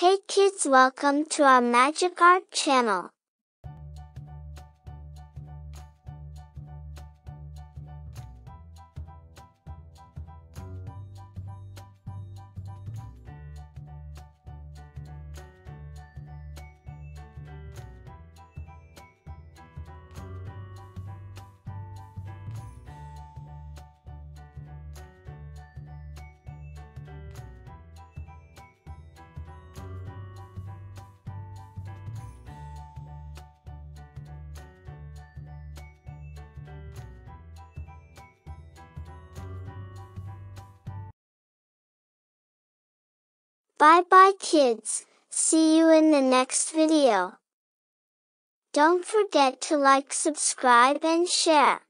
Hey kids, welcome to our Magic Art channel. Bye-bye kids, see you in the next video. Don't forget to like, subscribe and share.